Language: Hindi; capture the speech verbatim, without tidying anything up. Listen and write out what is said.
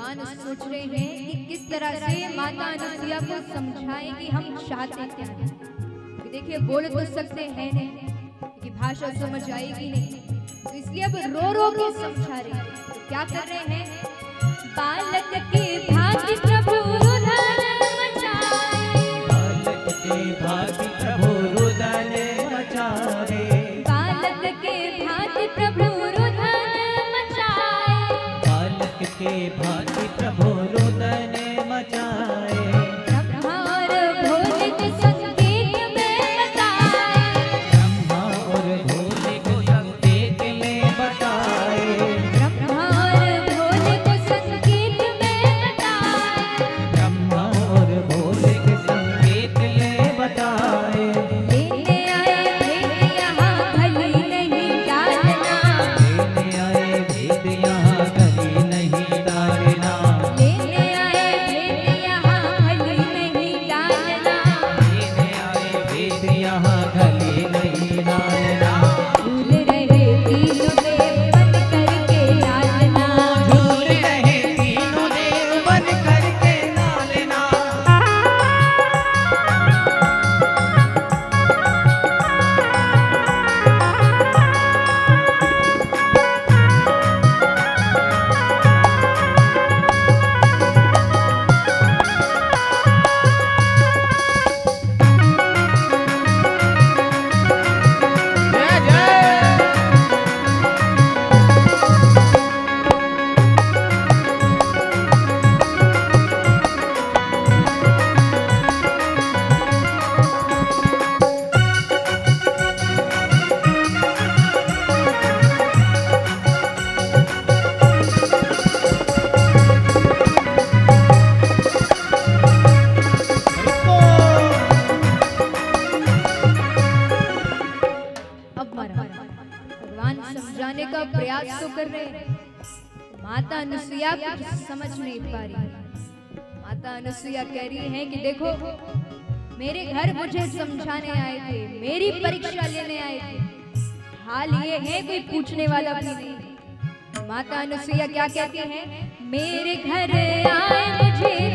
विद्वान सोच रहे हैं कि किस तरह से माता अनुसुइया को समझाएं कि हम चाहते क्या हैं। देखिए बोल तो सकते हैं नहीं, भाषा समझ आएगी नहीं, तो इसलिए अब रो रो के समझा रहे हैं। तो क्या कर रहे हैं, बालक के भाग्य प्रभु रुदन मचाए, बालक के भाग्य प्रभु रुदन मचाए, बालक के भाग्य प्रभु के भांति प्रभु रुदन मचाए, ब्रह्मा और भोले के संकेत में बताए, ब्रह्मा और भोले को संकेत में बताए, ब्रह्मा और भोले को संकेत में बताए, ब्रह्मा और भोले के संकेत में बताए, लेने आए भेद यहाँ भली नहीं डालना, लेने आए भेद यहाँ भली नहीं। समझाने का प्रयास तो कर रहे हैं, माता अनुसुइया कुछ समझ नहीं पा रही। माता अनुसुइया कह रही है कि देखो, मेरे घर मुझे समझाने आए थे, मेरी परीक्षा लेने आए थे, हाल ये है कोई पूछने वाला भी नहीं। माता अनुसुइया क्या कहती हैं, मेरे घर आए मुझे